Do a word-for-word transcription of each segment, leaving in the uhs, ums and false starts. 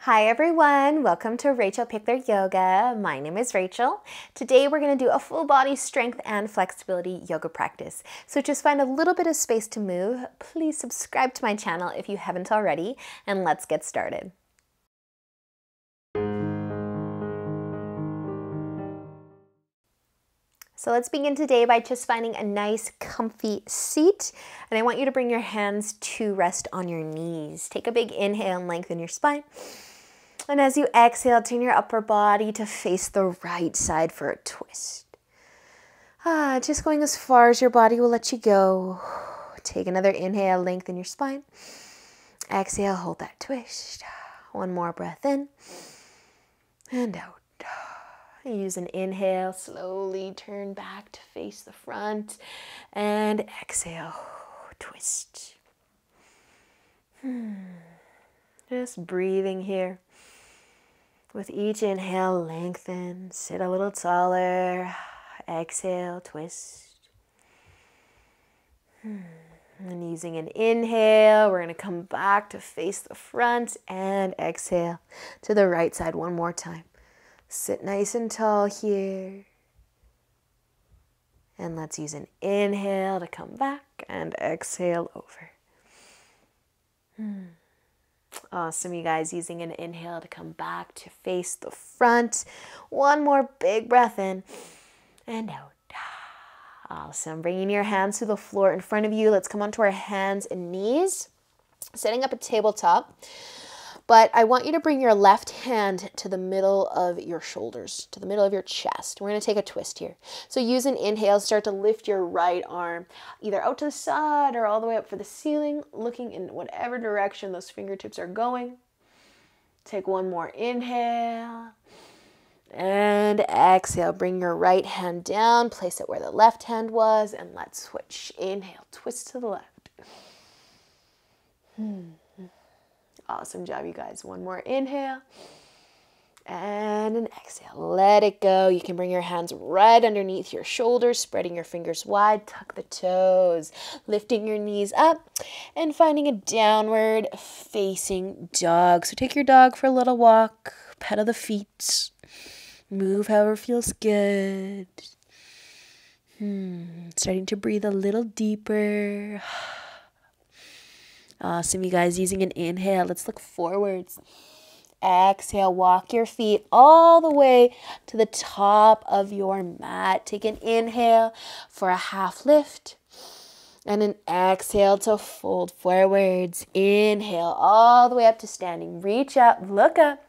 Hi everyone, welcome to Rachel Pichler Yoga. My name is Rachel. Today we're going to do a full body strength and flexibility yoga practice. So just find a little bit of space to move. Please subscribe to my channel if you haven't already, and let's get started. So let's begin today by just finding a nice comfy seat, and I want you to bring your hands to rest on your knees. Take a big inhale and lengthen your spine. And as you exhale, turn your upper body to face the right side for a twist. Ah, just going as far as your body will let you go. Take another inhale, lengthen your spine. Exhale, hold that twist. One more breath in and out. Use an inhale, slowly turn back to face the front, and exhale, twist. Just breathing here. With each inhale, lengthen, sit a little taller, exhale, twist. And using an inhale, we're going to come back to face the front, and exhale to the right side one more time. Sit nice and tall here. And let's use an inhale to come back and exhale over. Hmm. Awesome, you guys. Using an inhale to come back to face the front. One more big breath in and out. Awesome. Bringing your hands to the floor in front of you. Let's come onto our hands and knees. Setting up a tabletop. But I want you to bring your left hand to the middle of your shoulders, to the middle of your chest. We're going to take a twist here. So use an inhale, start to lift your right arm, either out to the side or all the way up for the ceiling, looking in whatever direction those fingertips are going. Take one more inhale. And exhale, bring your right hand down, place it where the left hand was, and let's switch. Inhale, twist to the left. Hmm. Awesome job, you guys. One more inhale and an exhale. Let it go. You can bring your hands right underneath your shoulders, spreading your fingers wide, tuck the toes, lifting your knees up and finding a downward facing dog. So take your dog for a little walk, pedal the feet, move however feels good. Hmm. Starting to breathe a little deeper. Awesome, you guys. Using an inhale, let's look forwards. Exhale, walk your feet all the way to the top of your mat. Take an inhale for a half lift and an exhale to fold forwards. Inhale all the way up to standing. Reach up, look up,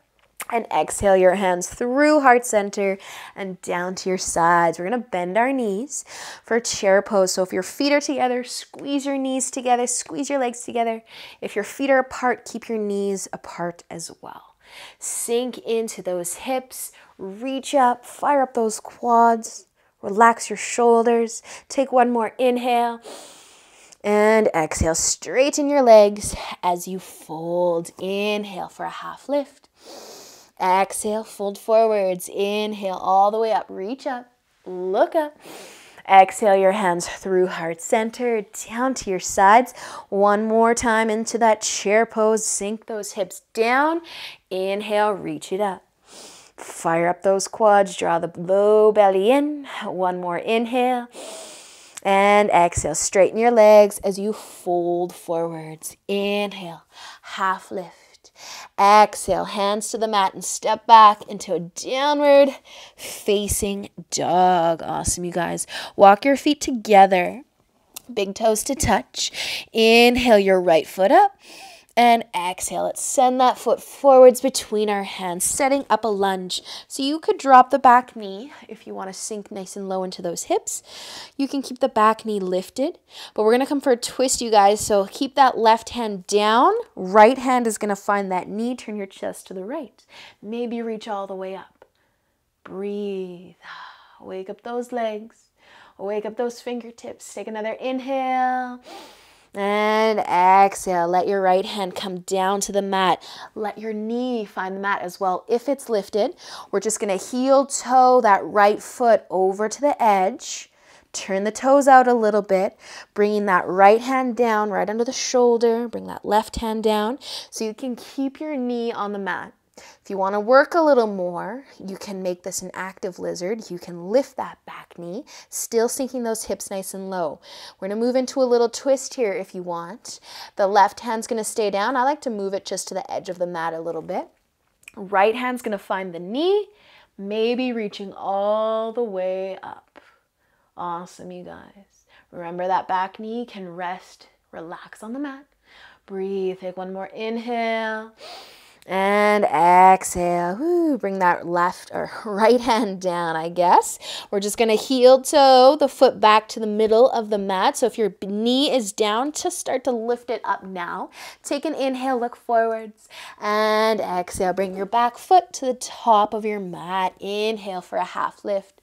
and exhale your hands through heart center and down to your sides. We're going to bend our knees for chair pose. So if your feet are together, squeeze your knees together, squeeze your legs together. If your feet are apart, keep your knees apart as well. Sink into those hips, reach up, fire up those quads, relax your shoulders. Take one more inhale. And exhale, straighten your legs as you fold. Inhale for a half lift. Exhale, fold forwards. Inhale all the way up. Reach up, look up. Exhale your hands through heart center, down to your sides. One more time into that chair pose. Sink those hips down. Inhale, reach it up. Fire up those quads. Draw the low belly in. One more inhale. And exhale, straighten your legs as you fold forwards. Inhale, half lift. Exhale, hands to the mat and step back into a downward facing dog. Awesome, you guys. Walk your feet together, big toes to touch. Inhale your right foot up and exhale. Let's send that foot forwards between our hands, setting up a lunge. So you could drop the back knee if you want to sink nice and low into those hips. You can keep the back knee lifted, but we're going to come for a twist, you guys. So keep that left hand down. Right hand is going to find that knee. Turn your chest to the right. Maybe reach all the way up. Breathe. Wake up those legs. Wake up those fingertips. Take another inhale. And exhale, let your right hand come down to the mat. Let your knee find the mat as well. If it's lifted, we're just going to heel toe that right foot over to the edge. Turn the toes out a little bit, bringing that right hand down right under the shoulder. Bring that left hand down so you can keep your knee on the mat. If you want to work a little more, you can make this an active lizard. You can lift that back knee, still sinking those hips nice and low. We're going to move into a little twist here if you want. The left hand's going to stay down. I like to move it just to the edge of the mat a little bit. Right hand's going to find the knee, maybe reaching all the way up. Awesome, you guys. Remember that back knee can rest, relax on the mat. Breathe, take one more inhale. And exhale. Ooh, bring that left or right hand down, I guess. We're just going to heel toe the foot back to the middle of the mat. So if your knee is down, just start to lift it up now. Take an inhale, look forwards. And exhale, bring your back foot to the top of your mat. Inhale for a half lift.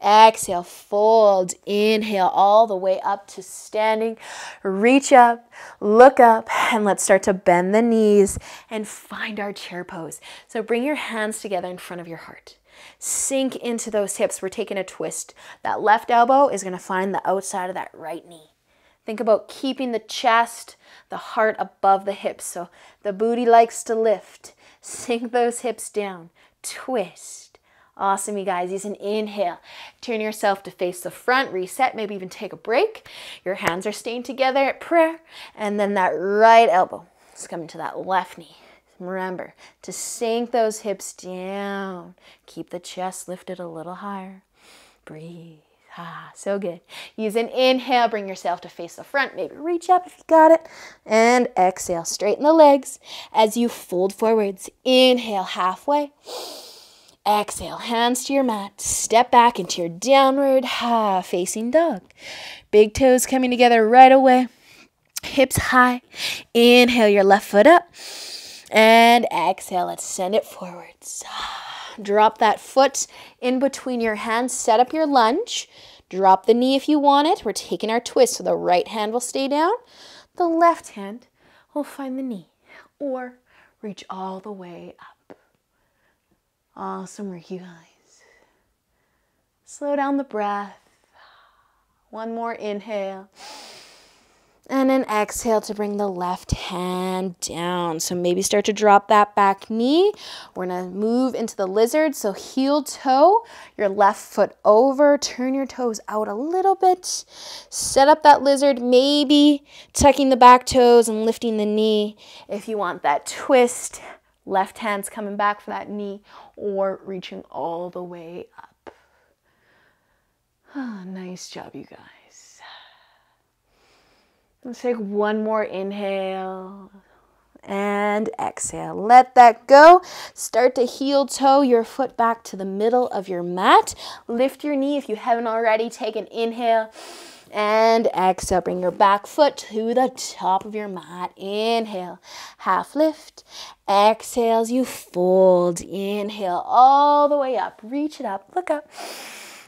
Exhale, fold. Inhale all the way up to standing. Reach up, look up, and let's start to bend the knees and find our chair pose. So bring your hands together in front of your heart. Sink into those hips. We're taking a twist. That left elbow is going to find the outside of that right knee. Think about keeping the chest, the heart above the hips. So the booty likes to lift. Sink those hips down. Twist. Awesome, you guys. Use an inhale. Turn yourself to face the front. Reset. Maybe even take a break. Your hands are staying together at prayer. And then that right elbow is coming to that left knee. Remember to sink those hips down. Keep the chest lifted a little higher. Breathe. Ah, so good. Use an inhale. Bring yourself to face the front. Maybe reach up if you got it. And exhale. Straighten the legs as you fold forwards. Inhale halfway. Exhale, hands to your mat. Step back into your downward ah, facing dog. Big toes coming together right away. Hips high. Inhale your left foot up. And exhale, let's send it forwards. Drop that foot in between your hands. Set up your lunge. Drop the knee if you want it. We're taking our twist, so the right hand will stay down. The left hand will find the knee. Or reach all the way up. Awesome work, you guys. Slow down the breath. One more inhale. And an exhale to bring the left hand down. So maybe start to drop that back knee. We're going to move into the lizard. So heel toe, your left foot over. Turn your toes out a little bit. Set up that lizard, maybe tucking the back toes and lifting the knee if you want that twist. Left hand's coming back for that knee or reaching all the way up. Oh, nice job, you guys. Let's take one more inhale and exhale. Let that go. Start to heel toe your foot back to the middle of your mat. Lift your knee if you haven't already. Take an inhale. And exhale, bring your back foot to the top of your mat. Inhale, half lift. Exhale, you fold. Inhale all the way up. Reach it up, look up.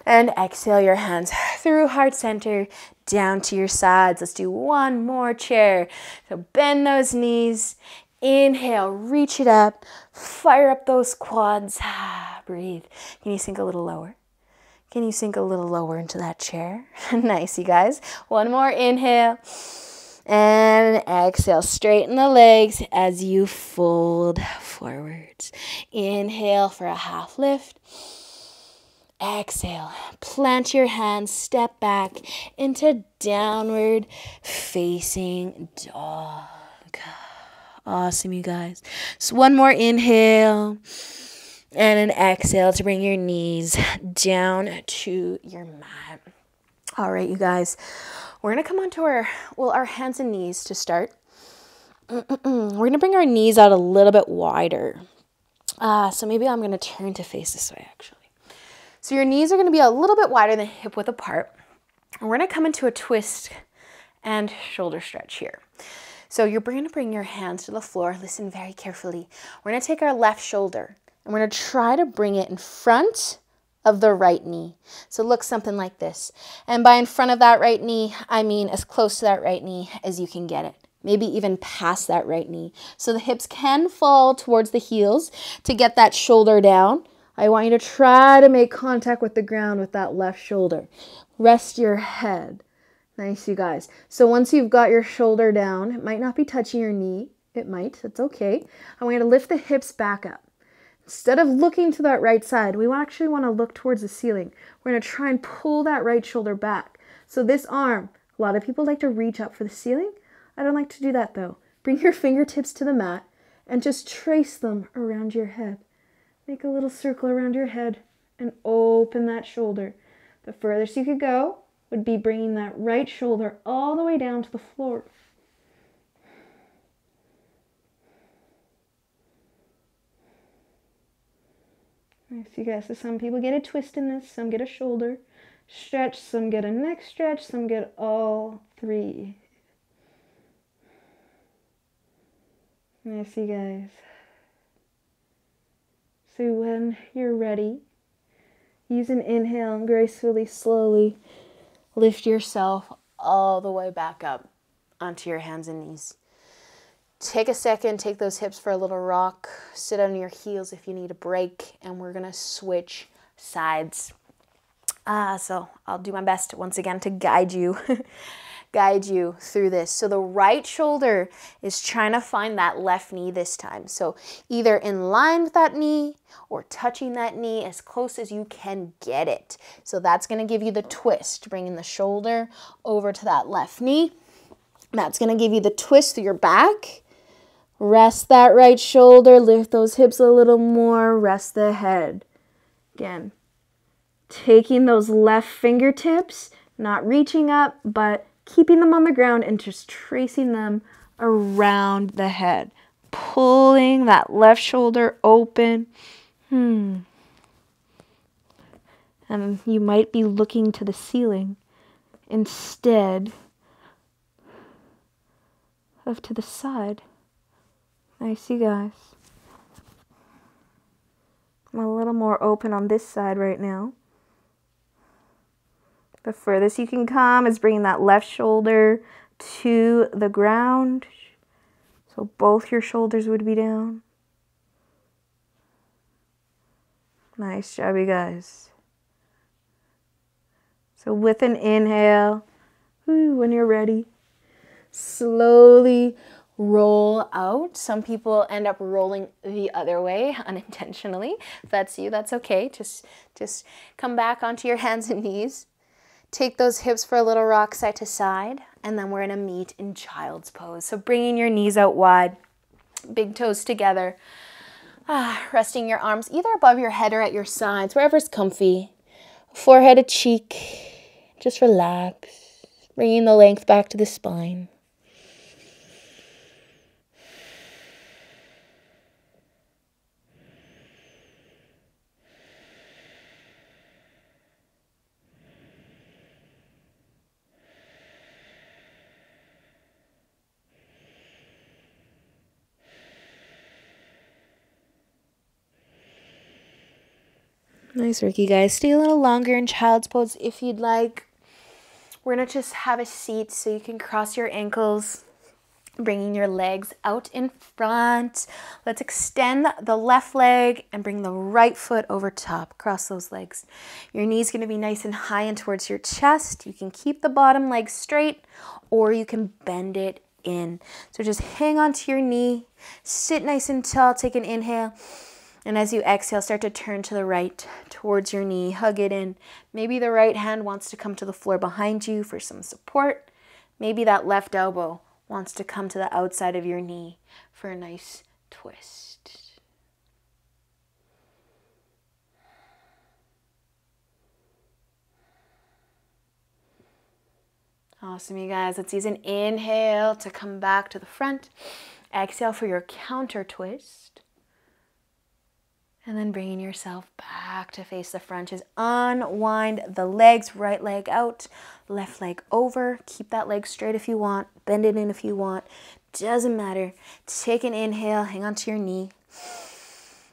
And exhale your hands through heart center, down to your sides. Let's do one more chair. So bend those knees. Inhale, reach it up. Fire up those quads. Breathe. Can you sink a little lower? Can you sink a little lower into that chair? Nice, you guys. One more inhale. And exhale. Straighten the legs as you fold forwards. Inhale for a half lift. Exhale. Plant your hands. Step back into downward facing dog. Awesome, you guys. So one more inhale. And an exhale to bring your knees down to your mat. All right, you guys. We're going to come onto our, well, our hands and knees to start. Mm-mm-mm. We're going to bring our knees out a little bit wider. Uh, so maybe I'm going to turn to face this way, actually. So your knees are going to be a little bit wider than hip width apart. And we're going to come into a twist and shoulder stretch here. So you're going to bring your hands to the floor. Listen very carefully. We're going to take our left shoulder. And we're going to try to bring it in front of the right knee. So look something like this. And by in front of that right knee, I mean as close to that right knee as you can get it. Maybe even past that right knee. So the hips can fall towards the heels to get that shoulder down. I want you to try to make contact with the ground with that left shoulder. rest your head. Nice, you guys. So once you've got your shoulder down, it might not be touching your knee. It might, that's okay. I want you to lift the hips back up. Instead of looking to that right side, we actually want to look towards the ceiling. We're going to try and pull that right shoulder back. So this arm, a lot of people like to reach up for the ceiling. I don't like to do that though. Bring your fingertips to the mat and just trace them around your head. Make a little circle around your head and open that shoulder. The furthest you could go would be bringing that right shoulder all the way down to the floor. Nice, you guys. So some people get a twist in this, some get a shoulder stretch, some get a neck stretch, some get all three. Nice, you guys. So when you're ready, use an inhale and gracefully, slowly lift yourself all the way back up onto your hands and knees. Take a second, take those hips for a little rock, sit on your heels if you need a break, and we're gonna switch sides. Ah, so I'll do my best once again to guide you, guide you through this. So the right shoulder is trying to find that left knee this time. So either in line with that knee or touching that knee as close as you can get it. So that's gonna give you the twist, bringing the shoulder over to that left knee. That's gonna give you the twist through your back. Rest that right shoulder, lift those hips a little more, rest the head. Again, taking those left fingertips, not reaching up, but keeping them on the ground and just tracing them around the head. Pulling that left shoulder open. Hmm. And you might be looking to the ceiling instead of to the side. Nice, you guys. I'm a little more open on this side right now. The furthest you can come is bringing that left shoulder to the ground. So both your shoulders would be down. Nice job, you guys. So with an inhale, ooh, when you're ready, slowly roll out. Some people end up rolling the other way unintentionally. If that's you, that's okay. Just, just come back onto your hands and knees. Take those hips for a little rock side to side, and then we're gonna meet in child's pose. So bringing your knees out wide, big toes together, ah, resting your arms either above your head or at your sides, wherever's comfy. Forehead to cheek, just relax, bringing the length back to the spine. Nice work, you guys. Stay a little longer in child's pose if you'd like. We're going to just have a seat so you can cross your ankles, bringing your legs out in front. Let's extend the left leg and bring the right foot over top. Cross those legs. Your knee's going to be nice and high and towards your chest. You can keep the bottom leg straight or you can bend it in. So just hang onto your knee. Sit nice and tall. Take an inhale. And as you exhale, start to turn to the right, towards your knee, hug it in. Maybe the right hand wants to come to the floor behind you for some support. Maybe that left elbow wants to come to the outside of your knee for a nice twist. Awesome, you guys. Let's use an inhale to come back to the front. Exhale for your counter twist. And then bringing yourself back to face the front. Just unwind the legs, right leg out, left leg over. Keep that leg straight if you want. Bend it in if you want. Doesn't matter. Take an inhale, hang onto your knee.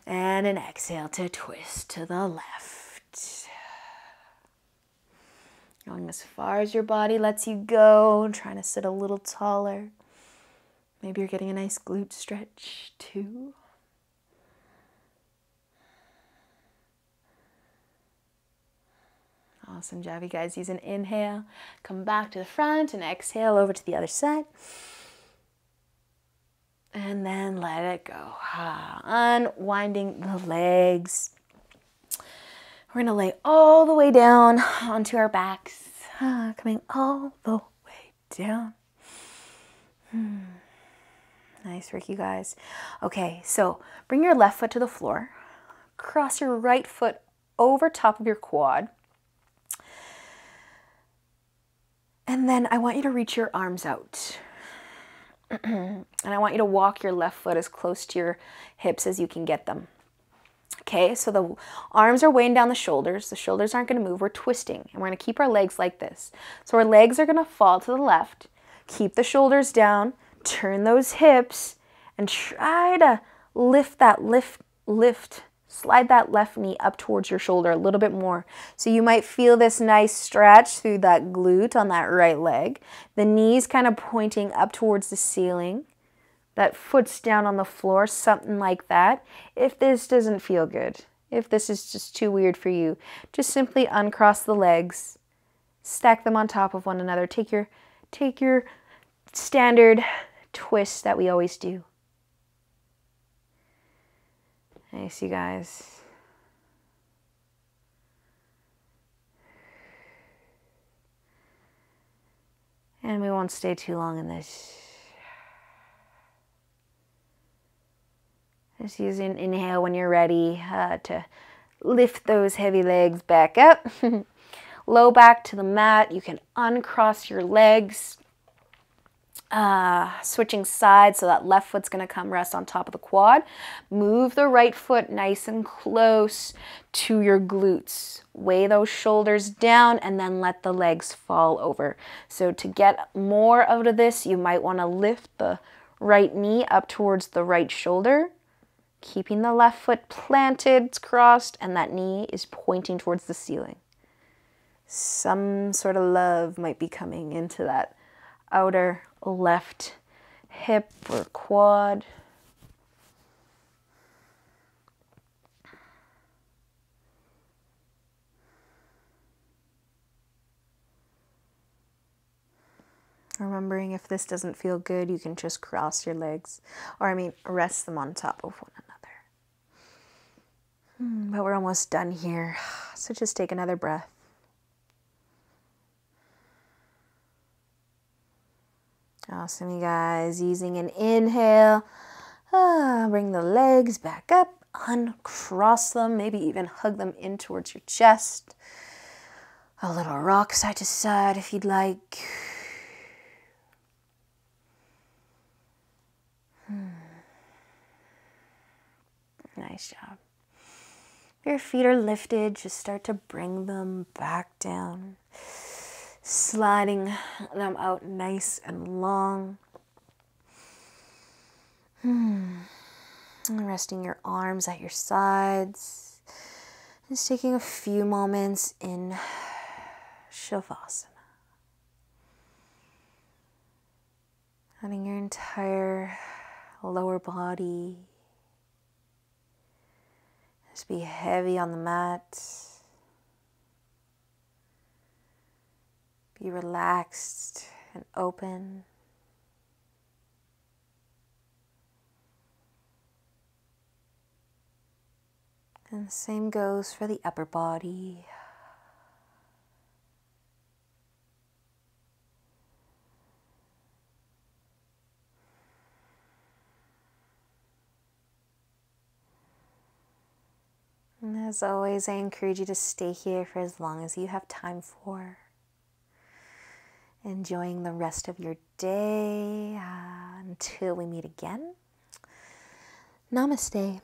And an exhale to twist to the left. Going as far as your body lets you go. Trying to sit a little taller. Maybe you're getting a nice glute stretch too. Awesome job, you guys. Use an inhale, come back to the front, and exhale over to the other side. And then let it go. Unwinding the legs. We're gonna lay all the way down onto our backs, coming all the way down. Hmm. Nice work, you guys. Okay, so bring your left foot to the floor. Cross your right foot over top of your quad. And then I want you to reach your arms out. And I want you to walk your left foot as close to your hips as you can get them. Okay, so the arms are weighing down the shoulders. The shoulders aren't going to move. We're twisting, and we're going to keep our legs like this. So our legs are going to fall to the left. Keep the shoulders down. Turn those hips and try to lift that lift, lift. Slide that left knee up towards your shoulder a little bit more. So you might feel this nice stretch through that glute on that right leg. The knees kind of pointing up towards the ceiling. That foot's down on the floor, something like that. If this doesn't feel good, if this is just too weird for you, just simply uncross the legs, stack them on top of one another. Take your, take your standard twist that we always do. Nice, you guys. And we won't stay too long in this. Just use an inhale when you're ready uh, to lift those heavy legs back up. Low back to the mat. You can uncross your legs. Uh, switching sides, so that left foot's going to come rest on top of the quad. Move the right foot nice and close to your glutes. Weigh those shoulders down and then let the legs fall over. So to get more out of this, you might want to lift the right knee up towards the right shoulder, keeping the left foot planted, crossed, and that knee is pointing towards the ceiling. Some sort of love might be coming into that outer left hip or quad. Remembering if this doesn't feel good, you can just cross your legs, or I mean rest them on top of one another. But we're almost done here, so just take another breath. Awesome, you guys. Using an inhale, ah, bring the legs back up, uncross them, maybe even hug them in towards your chest. A little rock side to side if you'd like. Hmm. Nice job. If your feet are lifted, just start to bring them back down. Sliding them out nice and long. Hmm. And resting your arms at your sides. Just taking a few moments in Shavasana. Letting your entire lower body just be heavy on the mat. Be relaxed and open. And the same goes for the upper body. And as always, I encourage you to stay here for as long as you have time for. Enjoying the rest of your day uh, until we meet again. Namaste.